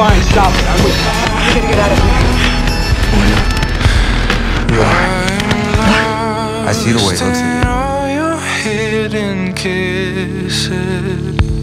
Fine, stop it. I'm with you. You're gonna get out of here. You are. I see the way it looks at you.